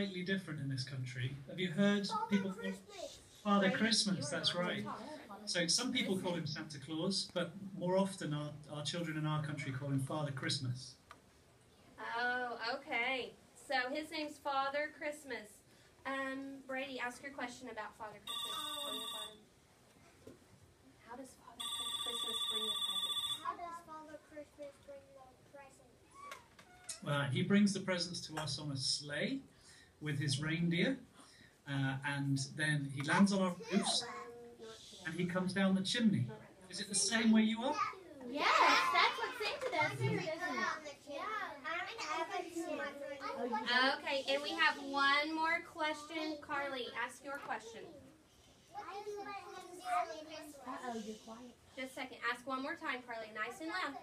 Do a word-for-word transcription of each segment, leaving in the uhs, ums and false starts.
slightly different in this country. Have you heard Father people Christmas. Father right. Christmas, that's right. So some people call him Santa Claus, but more often our, our children in our country call him Father Christmas. Oh, okay. So his name's Father Christmas. Um, Brady, ask your question about Father Christmas. How does Father Christmas bring the presents? How does Father Christmas bring the presents? Well, he brings the presents to us on a sleigh with his reindeer, uh, and then he lands on our roofs and he comes down the chimney. Is it the same where you are? Yes, that's what Santa does. Okay, and we have one more question. Carly, ask your question. Uh-oh, you're quiet. Just a second. Ask one more time, Carly, nice and loud.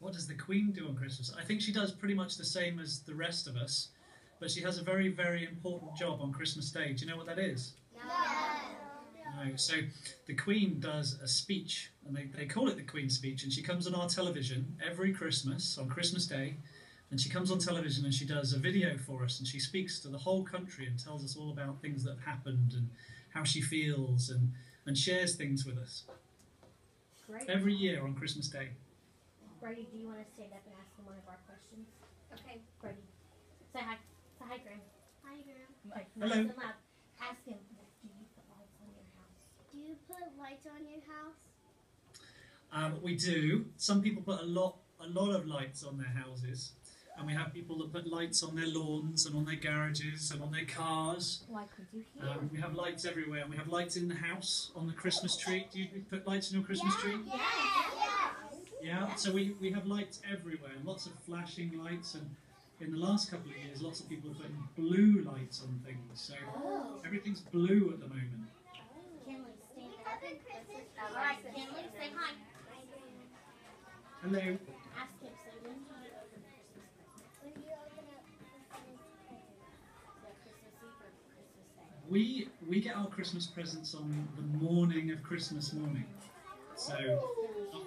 What does the Queen do on Christmas? What does the Queen do on Christmas? I think she does pretty much the same as the rest of us, but she has a very, very important job on Christmas Day. Do you know what that is? No. No. So the Queen does a speech, and they, they call it the Queen's speech, and she comes on our television every Christmas, on Christmas Day, and she comes on television and she does a video for us and she speaks to the whole country and tells us all about things that have happened and how she feels and, and shares things with us. Great. Every year on Christmas Day. Brady, do you want to stand up and ask them one of our questions? Okay. Brady, say hi. Say hi, Graeme. Hi, Graeme. Like, hello. Nice loud. Ask him, do you put lights on your house? Do you put lights on your house? Um, we do. Some people put a lot, a lot of lights on their houses. And we have people that put lights on their lawns and on their garages and on their cars. Like we do here. Um, we have lights everywhere. And we have lights in the house, on the Christmas tree. Do you put lights in your Christmas yeah, tree? Yeah, yeah. Yeah, so we, we have lights everywhere. Lots of flashing lights. And in the last couple of years, lots of people are putting blue lights on things. So oh. everything's blue at the moment. Kinley, stand up. All right, Kinley, say hi. Hello. Ask him, so when do you open Christmas presents? When do you open up Christmas presents? Is that Christmas Eve or Christmas Day? We, we get our Christmas presents on the morning of Christmas morning. So, oh,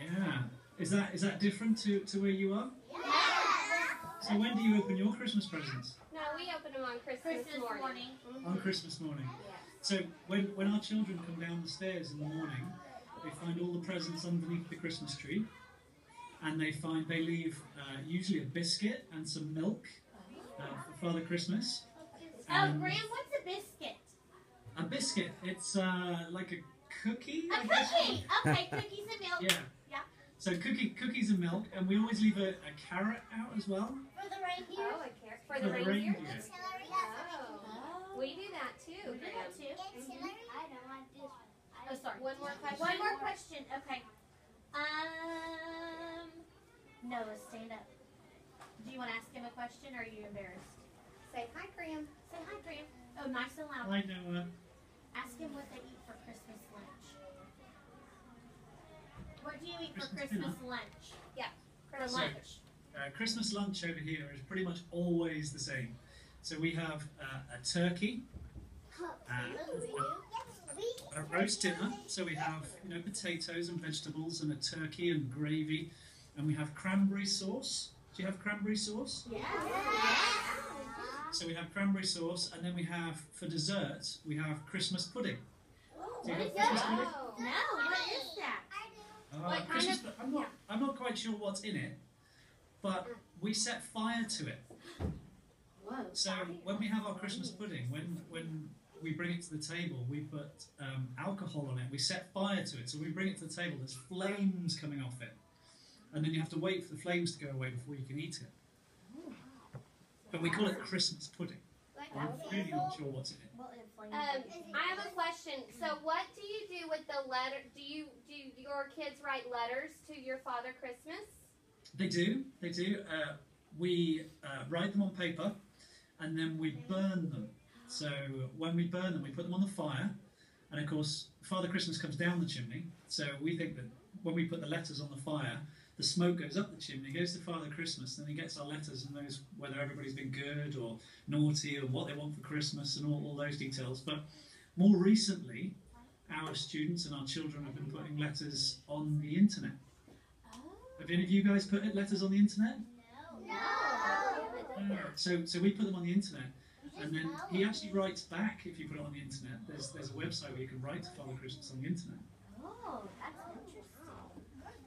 yeah. Is that is that different to, to where you are? Yeah. So when do you open your Christmas presents? No, we open them on Christmas, Christmas morning. morning. Mm-hmm. On Christmas morning. Yeah. So when, when our children come down the stairs in the morning, they find all the presents underneath the Christmas tree, and they find they leave uh, usually a biscuit and some milk uh, for Father Christmas. And oh, Graeme, what's a biscuit? A biscuit. It's uh, like a cookie. A I cookie. Guess. Okay, cookies and milk. Yeah. Yeah. So cookie, cookies and milk, and we always leave a, a carrot out as well. For the reindeer. Oh, a carrot for, for the, the reindeer. reindeer. It's celery. Oh. Oh. We do that too. We do that too. It's mm-hmm. celery. I don't like this one. Oh, sorry. One more question. One more question. Okay. Um, Noah, stand up. Do you want to ask him a question, or are you embarrassed? Say hi, Graeme. Say hi, Graeme. Oh, nice and loud. Hi, Noah. Ask him what they eat for Christmas lunch. What do you eat Christmas for Christmas dinner? lunch? Yeah, Christmas for lunch. So, uh, Christmas lunch over here is pretty much always the same. So we have uh, a turkey. And a roast dinner, so we have you know potatoes and vegetables and a turkey and gravy, and we have cranberry sauce. Do you have cranberry sauce? Yeah. So we have cranberry sauce, and then we have for dessert we have Christmas pudding. Do you have Christmas pudding? No, what is that? Uh, Christmas, I'm not. I'm not quite sure what's in it, but we set fire to it. So when we have our Christmas pudding, when when we bring it to the table, we put um, alcohol on it, we set fire to it, so we bring it to the table, there's flames coming off it, and then you have to wait for the flames to go away before you can eat it. But we call it Christmas pudding. I'm really not sure what's in it. Um, I have a question. So what do you do with the letter, do you do your kids write letters to your Father Christmas? They do, they do. Uh, we uh, write them on paper, and then we burn them. So when we burn them, we put them on the fire, and of course Father Christmas comes down the chimney, so we think that when we put the letters on the fire, the smoke goes up the chimney, goes to Father Christmas, and he gets our letters and knows whether everybody's been good or naughty and what they want for Christmas and all, all those details. But more recently, our students and our children have been putting letters on the internet. Have any of you guys put letters on the internet? No. No. So, so we put them on the internet, and then he actually writes back if you put it on the internet. There's, there's a website where you can write to Father Christmas on the internet. Oh, that's interesting.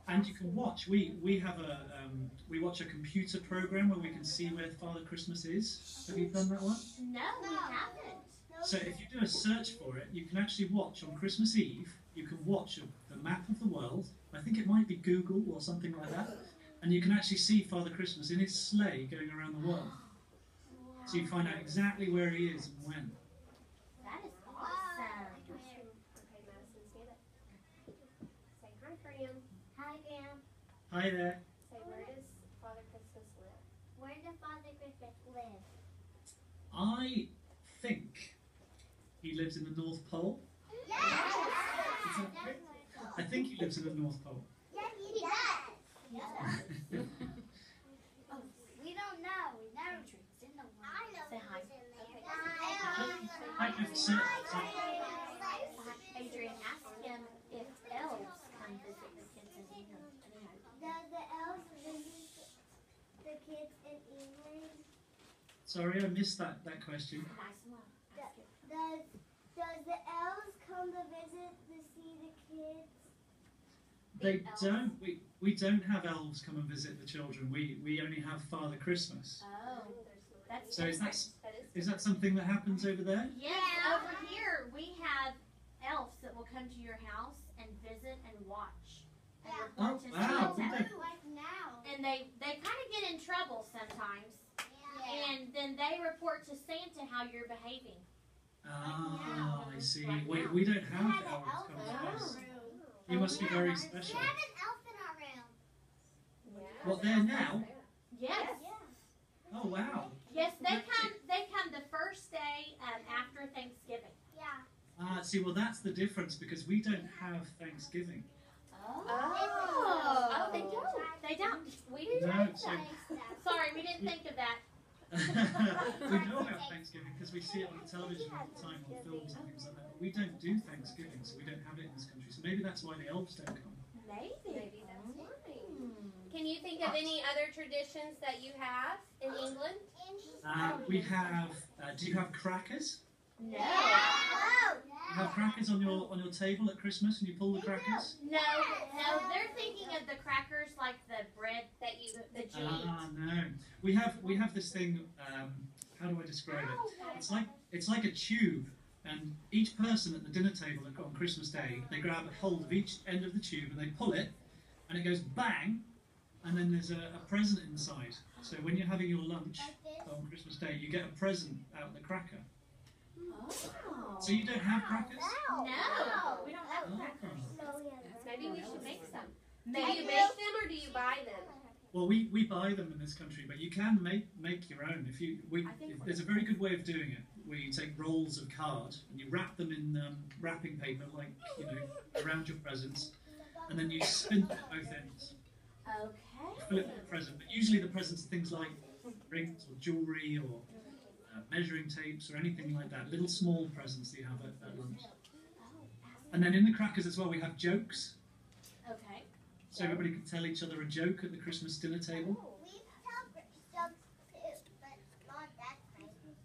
And you can watch. We we have a um, we watch a computer program where we can see where Father Christmas is. Have you done that one? No, we haven't. So if you do a search for it, you can actually watch on Christmas Eve. You can watch a, the map of the world. I think it might be Google or something like that. And you can actually see Father Christmas in his sleigh going around the world. Wow. So you find out exactly where he is and when. That is awesome. Say hi, Graeme. Hi, Graeme. Hi there. Say, where does Father Christmas live? Where does Father Christmas live? I think he lives in the North Pole. Yes! Yes. I think he lives in the North Pole. Yes, he does. Yeah. Oh, we don't know. We never it's in the world. I know. Say hi. Hi. Hi. Adrian, asked him if elves come visit the kids in England. Does the elves visit the kids in England? Sorry, I missed that that question. Does does the elves come to visit to see the kids? They don't. We we don't have elves come and visit the children. We we only have Father Christmas. Oh, that's so. Is that is that something that happens over there? Yeah, over here we have elves that will come to your house and visit and watch. And yeah. Oh wow! And they they kind of get in trouble sometimes, yeah. And then they report to Santa how you're behaving. Ah, oh, I see. Right we we don't have, have elves come to us. You must be very special. We have an elf in our room. Yeah. Well, there now? Yes. yes. Oh, wow. Yes, they come They come the first day um, after Thanksgiving. Yeah. Ah, uh, see, well, that's the difference because we don't have Thanksgiving. Oh. Oh, oh they don't. They don't. We didn't no, have so Thanksgiving. Sorry, we didn't think of that. We know about Thanksgiving because we see it on television all the time, on films and things like that. But we don't do Thanksgiving, so we don't have it in this country. So maybe that's why the elves don't come. Maybe. Maybe that's why. Mm. Can you think of any other traditions that you have in England? Uh, we have. Uh, do you have crackers? No. No. You have crackers on your on your table at Christmas, and you pull the crackers. No, no, they're thinking of the crackers like the bread that you that you eat. Ah, no. We have we have this thing. Um, how do I describe it? It's like it's like a tube, and each person at the dinner table on Christmas Day, they grab a hold of each end of the tube and they pull it, and it goes bang, and then there's a, a present inside. So when you're having your lunch on Christmas Day, you get a present out of the cracker. Oh. So you don't have crackers? No, no. We don't have crackers. Oh. Maybe we should make some. Do you make them or do you buy them? Well, we, we buy them in this country, but you can make make your own. If you we, if, there's a very good way of doing it, where you take rolls of card and you wrap them in um, wrapping paper, like you know, around your presents, and then you spin them both ends. Okay. You flip the present, but usually the presents are things like rings or jewelry or. Uh, measuring tapes or anything like that, little small presents that you have at, at lunch. And then in the crackers as well we have jokes. Okay. So everybody can tell each other a joke at the Christmas dinner table. We tell jokes too, but not that crazy.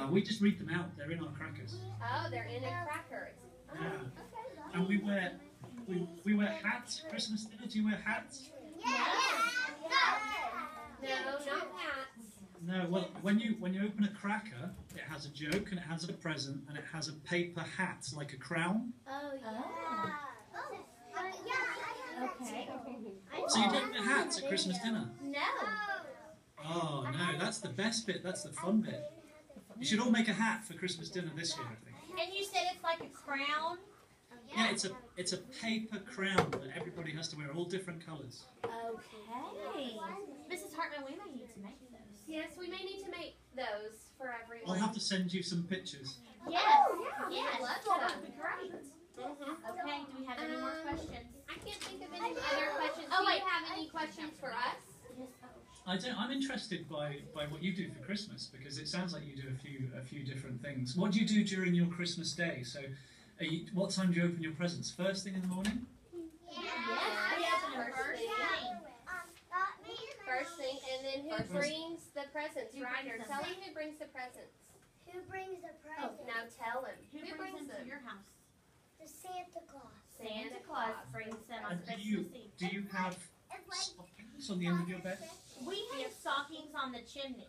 Uh, we just read them out, they're in our crackers. Oh, they're in the crackers. Oh. Yeah. Okay, and we wear we, we wear hats at Christmas dinner. Do you wear hats? Yes! Yes. No, not hats. No, well, when you when you open a cracker, it has a joke and it has a present and it has a paper hat like a crown. Oh yeah. Oh. Oh. Uh, yeah, I have okay. That so you don't wear hats at Christmas dinner? No. Oh no, that's the best bit. That's the fun bit. You should all make a hat for Christmas dinner this year, I think. And you said it's like a crown. Yeah, it's a it's a paper crown that everybody has to wear, all different colours. Okay. Missus Hartman, we may need to make those. Yes, we may need to make those for everyone. I'll have to send you some pictures. Yes, oh, yeah. Yes, I love that. That would be great. Mm-hmm. Okay, do we have any um, more questions? I can't think of any other questions. Oh, do wait, you have any questions for us? I don't. I'm interested by by what you do for Christmas because it sounds like you do a few a few different things. What do you do during your Christmas day? So, are you, what time do you open your presents? First thing in the morning? Yeah. Yeah. First thing, and then who brings the presents, who right? Or them? Tell him who brings the presents. Who brings the presents? Oh, now tell him. Who, who brings, brings them, them to your house? The Santa Claus. Santa Claus brings them on Christmas Eve. Do you have stockings on the end of your bed? We have stockings on the chimney.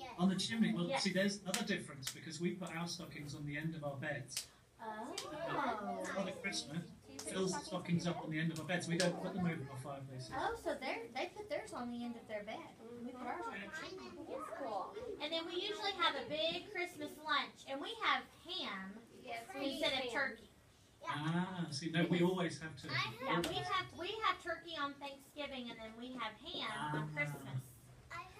Yes. On the chimney? Well, yes. See, there's another difference because we put our stockings on the end of our beds. Oh. oh. Father Christmas fills the stockings up on the end of our beds. We don't put them over our fireplaces. Oh, so they put theirs on the end of their bed. We put ours on the chimney. It's cool. And then we usually have a big Christmas lunch, and we have ham yes, instead ham. of turkey. Yeah. Ah, see, no, we always have to. Yeah, we have we have turkey on Thanksgiving, and then we have ham ah. on Christmas.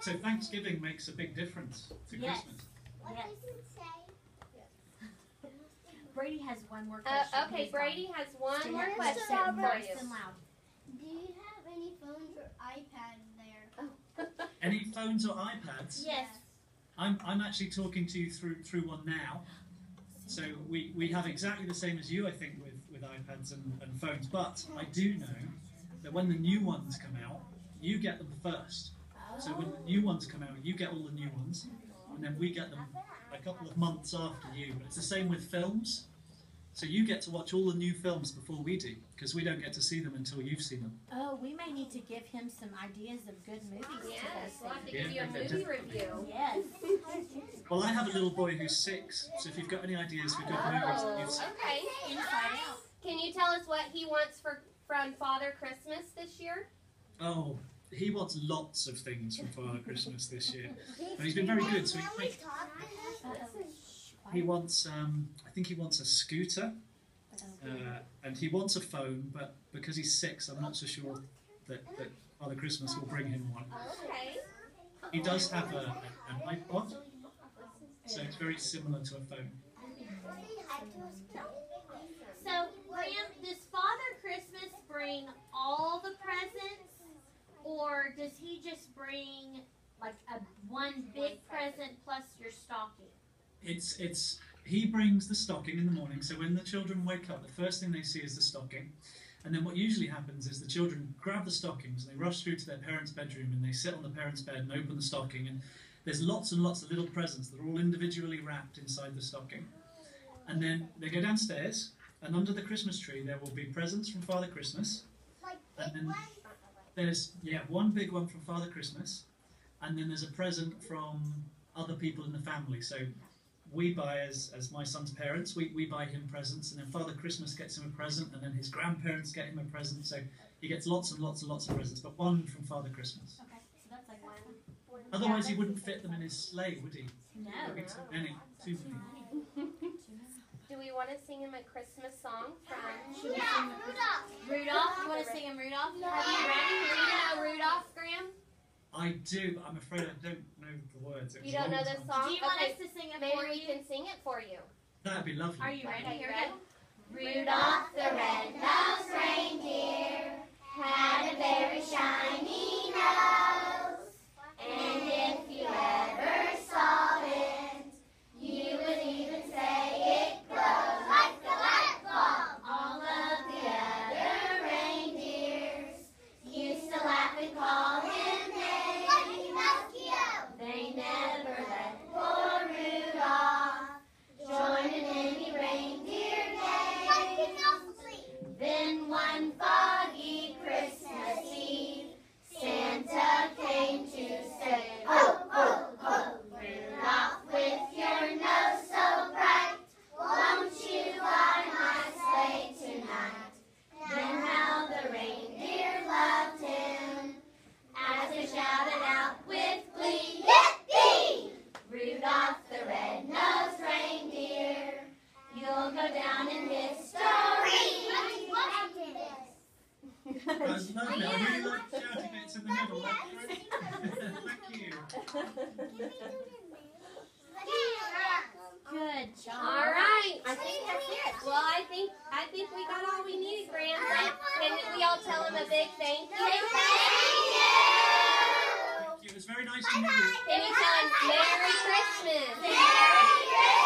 So Thanksgiving makes a big difference to yes. Christmas. What yes. does it say? Brady has one more question. Uh, okay, Brady has one more question for you. Do you have any phones or iPads there? Oh. Any phones or iPads? Yes. I'm I'm actually talking to you through through one now. So we, we have exactly the same as you, I think, with, with iPads and, and phones, but I do know that when the new ones come out, you get them first. So when the new ones come out, you get all the new ones, and then we get them a couple of months after you. But it's the same with films. So you get to watch all the new films before we do, because we don't get to see them until you've seen them. Oh, we may need to give him some ideas of good movies. Yes, we'll have to give yeah, you a movie definitely. review. Yes. Well, I have a little boy who's six, so if you've got any ideas for good movies that you've seen. Okay. Inside Out. Can you tell us what he wants for from Father Christmas this year? Oh, he wants lots of things from Father Christmas this year. But he's been very good, so he... He wants, um, I think he wants a scooter, uh, and he wants a phone, but because he's six, I'm not so sure that, that Father Christmas will bring him one. Okay. He does have a, an iPod, so it's very similar to a phone. So, Graeme, does Father Christmas bring all the presents, or does he just bring, like, a one big present plus your stocking? It's, it's, he brings the stocking in the morning, so when the children wake up, the first thing they see is the stocking. And then what usually happens is the children grab the stockings, and they rush through to their parents' bedroom, and they sit on the parents' bed and open the stocking, and there's lots and lots of little presents that are all individually wrapped inside the stocking. And then they go downstairs, and under the Christmas tree there will be presents from Father Christmas. And then there's, yeah, one big one from Father Christmas, and then there's a present from other people in the family, so... We buy, as, as my son's parents, we, we buy him presents, and then Father Christmas gets him a present, and then his grandparents get him a present, so he gets lots and lots and lots of presents, but one from Father Christmas. Okay, so that's like one. Otherwise he wouldn't fit them in his sleigh, would he? No. Too many. Too many. Do we want to sing him a Christmas song from... Yeah, Rudolph! Rudolph? You want to sing him Rudolph? No. Are you ready? Do you know Rudolph, Graeme? I do, but I'm afraid I don't know the words. You don't know the song? Do you want us to sing it for you? Maybe we can sing it for you. That'd be lovely. Are you ready? Here we go. Rudolph the red-nosed reindeer had a very shiny nose, and if you ever saw it, you would even say it glows like the light bulb. All of the other reindeers used to laugh and call him. Can you tell us Merry Christmas? Merry Christmas!